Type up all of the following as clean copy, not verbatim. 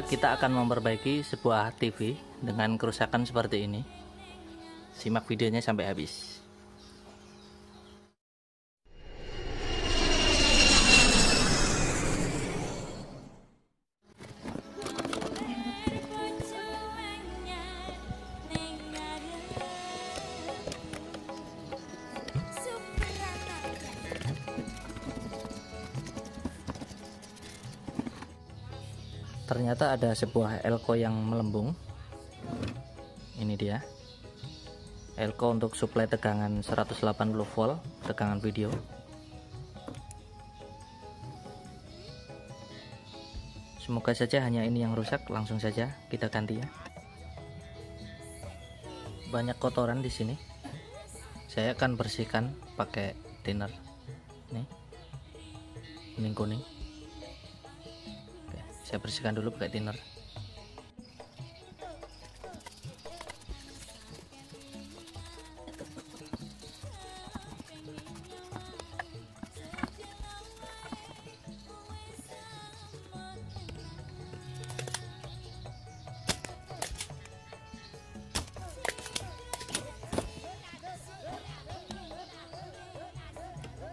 Kita akan memperbaiki sebuah TV dengan kerusakan seperti ini. Simak videonya sampai habis. Ternyata ada sebuah elko yang melembung. Ini dia elko untuk suplai tegangan 180 volt tegangan video. Semoga saja hanya ini yang rusak, langsung saja kita ganti ya. Banyak kotoran di sini. Saya akan bersihkan pakai thinner. Nih. Kuning-kuning. Saya bersihkan dulu pakai thinner.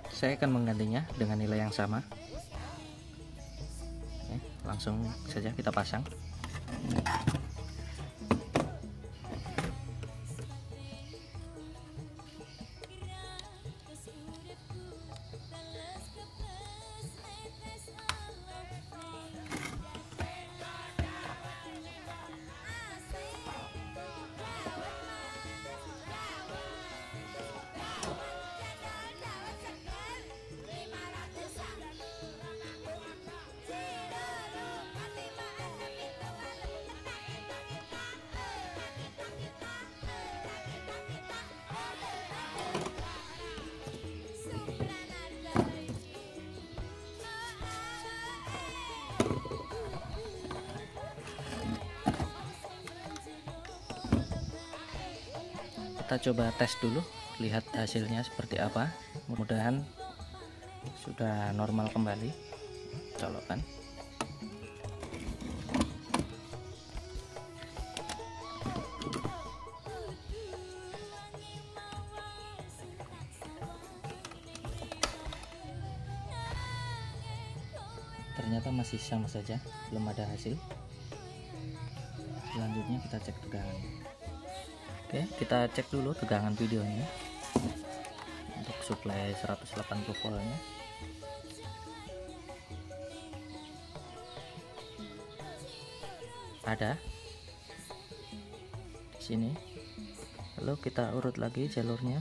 Saya akan menggantinya dengan nilai yang sama. Langsung saja kita pasang. Kita coba tes dulu, lihat hasilnya seperti apa. Mudah-mudahan sudah normal kembali. Colokan. Ternyata masih sama saja, belum ada hasil. Selanjutnya kita cek tegangannya. Oke, kita cek dulu tegangan videonya untuk suplai 180 voltnya. Ada di sini. Lalu kita urut lagi jalurnya.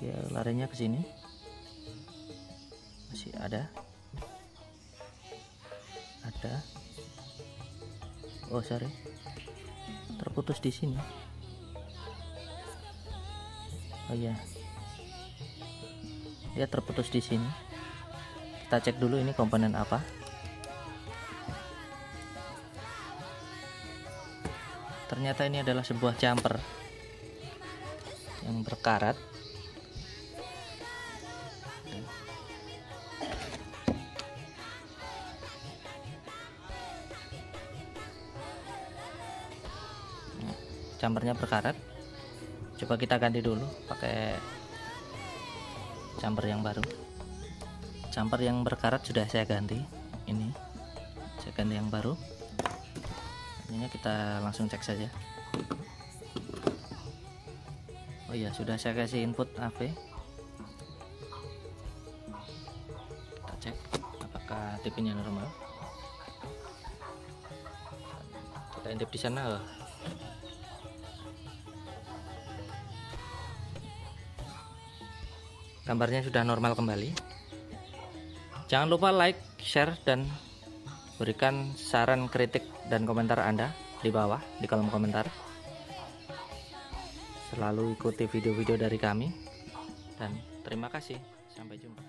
Dia larinya ke sini. Masih ada. Ada. Oh, sorry. Terputus di sini. Oh iya. Dia terputus di sini. Kita cek dulu ini komponen apa. Ternyata ini adalah sebuah jumper yang berkarat. Jumpernya berkarat. Coba kita ganti dulu pakai jumper yang baru. Jumper yang berkarat sudah saya ganti. Ini saya ganti yang baru. Artinya kita langsung cek saja. Oh iya, sudah saya kasih input AV. Kita cek apakah TV-nya normal. Kita intip di sana loh. Gambarnya sudah normal kembali. Jangan lupa like, share, dan berikan saran, kritik, dan komentar Anda di bawah di kolom komentar. Selalu ikuti video-video dari kami, dan terima kasih. Sampai jumpa.